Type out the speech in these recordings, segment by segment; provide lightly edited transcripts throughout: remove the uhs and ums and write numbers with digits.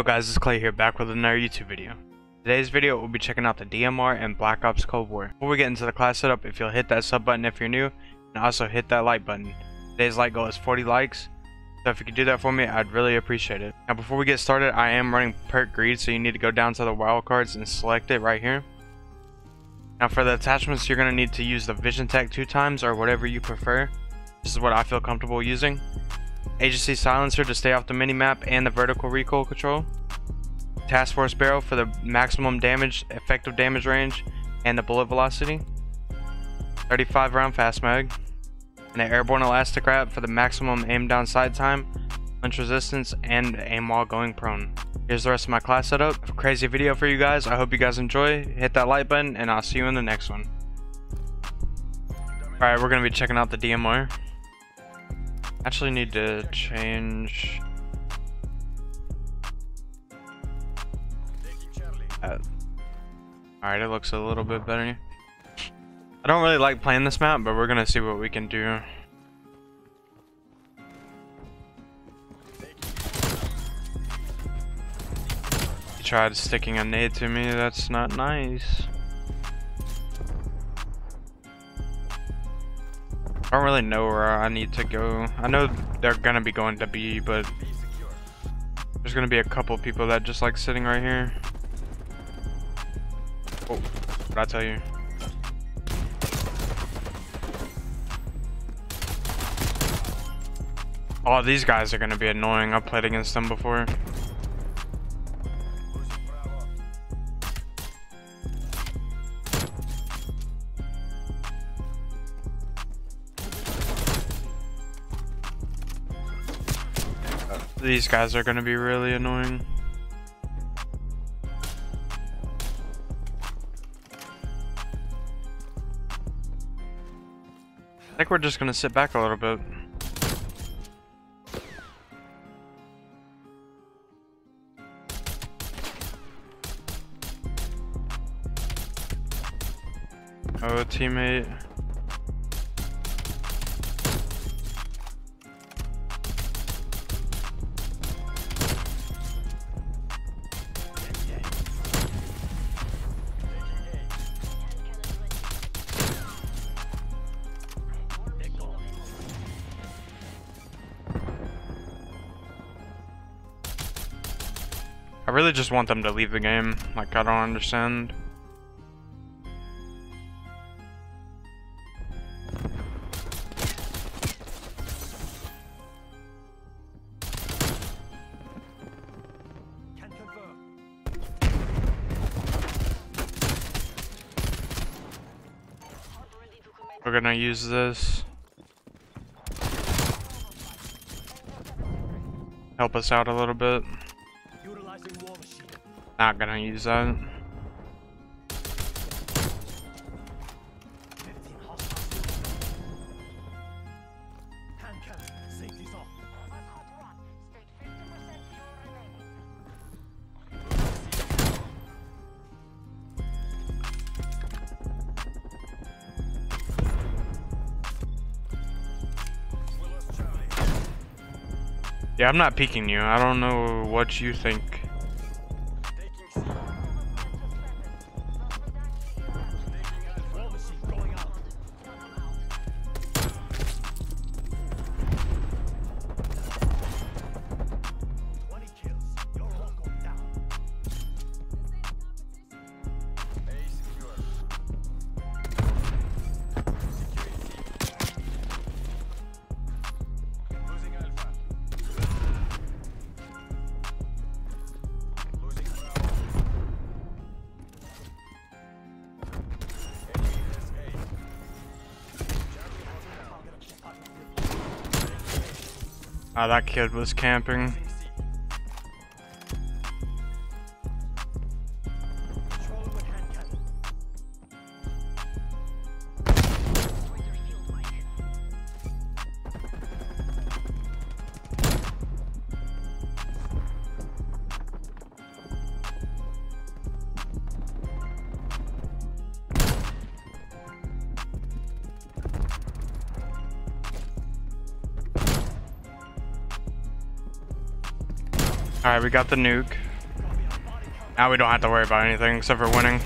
Yo guys, it's Clay here, back with another YouTube video. Today's video we'll be checking out the DMR and Black Ops Cold War. Before we get into the class setup, if you'll hit that sub button if you're new, and also hit that like button. Today's like goal is 40 likes, so if you could do that for me, I'd really appreciate it. Now before we get started, I am running perk greed, so you need to go down to the wild cards and select it right here. Now for the attachments, you're going to need to use the vision tech 2 times or whatever you prefer. This is what I feel comfortable using. Agency silencer to stay off the minimap and the vertical recoil control. Task force barrel for the maximum damage, effective damage range, and the bullet velocity. 35 round fast mag. And an airborne elastic wrap for the maximum aim down sight time, punch resistance, and aim while going prone. Here's the rest of my class setup. A crazy video for you guys. I hope you guys enjoy. Hit that like button, and I'll see you in the next one. Alright, we're going to be checking out the DMR. Actually need to change that. Alright, it looks a little bit better. I don't really like playing this map, but we're gonna see what we can do. He tried sticking a nade to me, that's not nice. I don't really know where I need to go. I know they're gonna be going to B, but there's gonna be a couple people that just like sitting right here. Oh, what'd I tell you? Oh, these guys are gonna be annoying. I've played against them before. These guys are gonna be really annoying. I think we're just gonna sit back a little bit. Oh, teammate. I really just want them to leave the game. Like, I don't understand. We're gonna use this. Help us out a little bit. Not gonna use that. Yeah, I'm not peeking you. I don't know what you think. Oh, that kid was camping. Alright, we got the nuke. Now we don't have to worry about anything except for winning.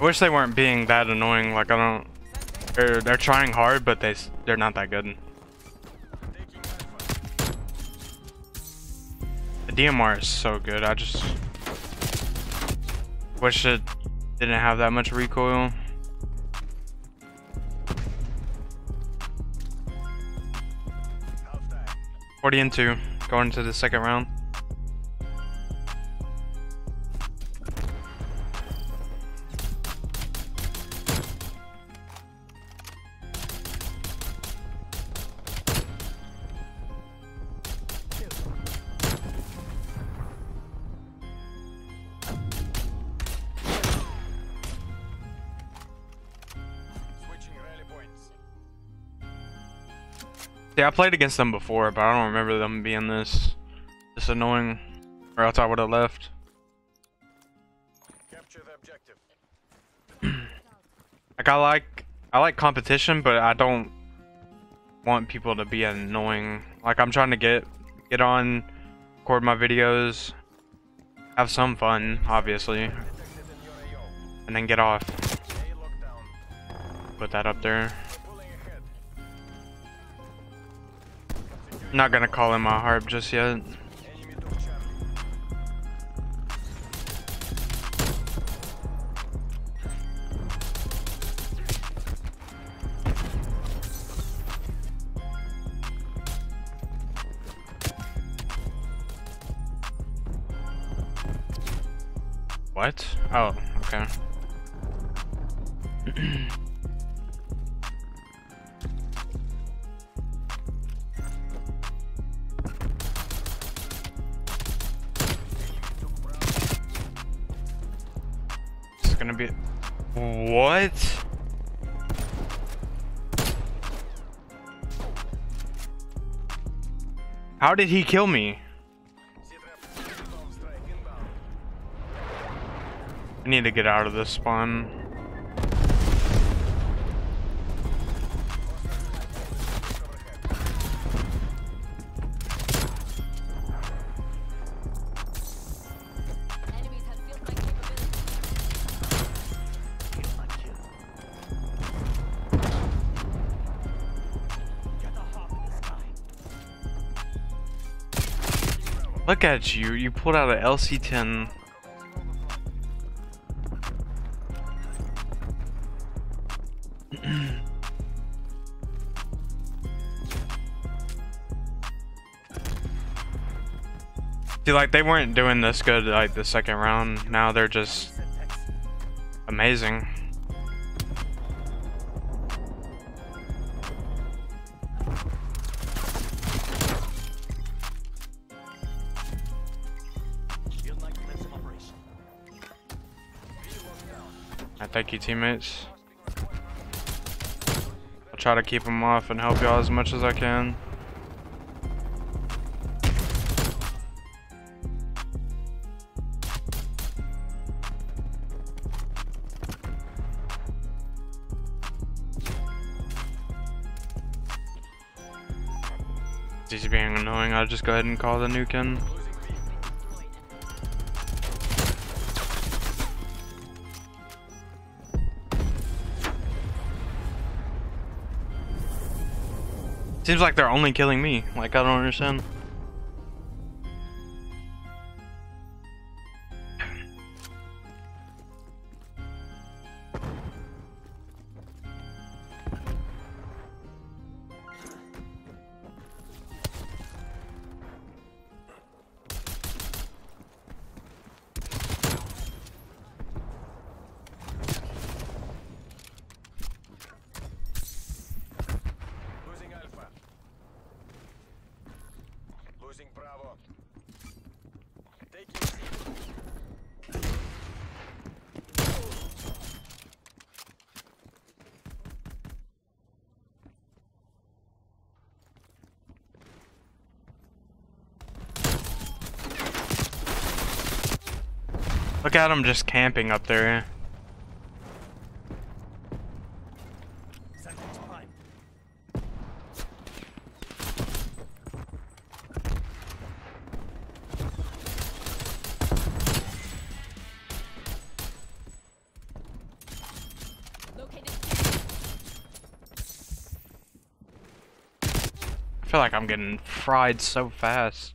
I wish they weren't being that annoying. Like, I don't... They're trying hard, but they're not that good. The DMR is so good. I just wish it didn't have that much recoil. That? 40-2, going to the second round. Yeah, I played against them before, but I don't remember them being this annoying, or else I would have left. Capture the objective. Like, I like competition, but I don't want people to be annoying. Like, I'm trying to get on, record my videos, have some fun, obviously, and then get off. Put that up there. Not gonna call in my harp just yet. What? Oh, okay. Gonna be what? How did he kill me? I need to get out of this spawn. Look at you, you pulled out an LC10. See, like, they weren't doing this good, like, the second round. Now they're just amazing. Thank you, teammates. I'll try to keep them off and help y'all as much as I can. This is being annoying. I'll just go ahead and call the nuke in. Seems like they're only killing me. Like, I don't understand. Bravo. Take your seat. Look at him just camping up there. I feel like I'm getting fried so fast.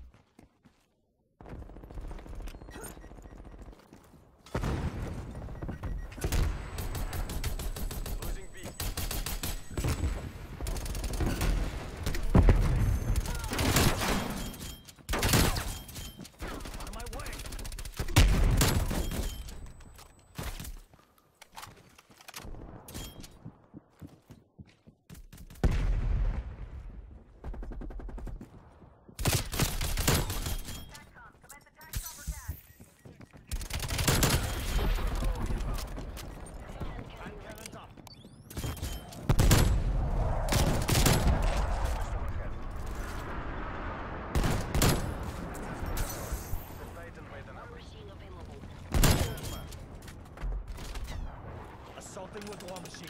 With war machine.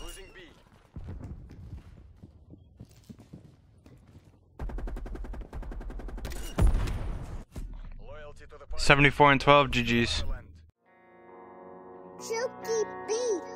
Losing B. Loyalty to the 74 and 12 GGs. Silky B.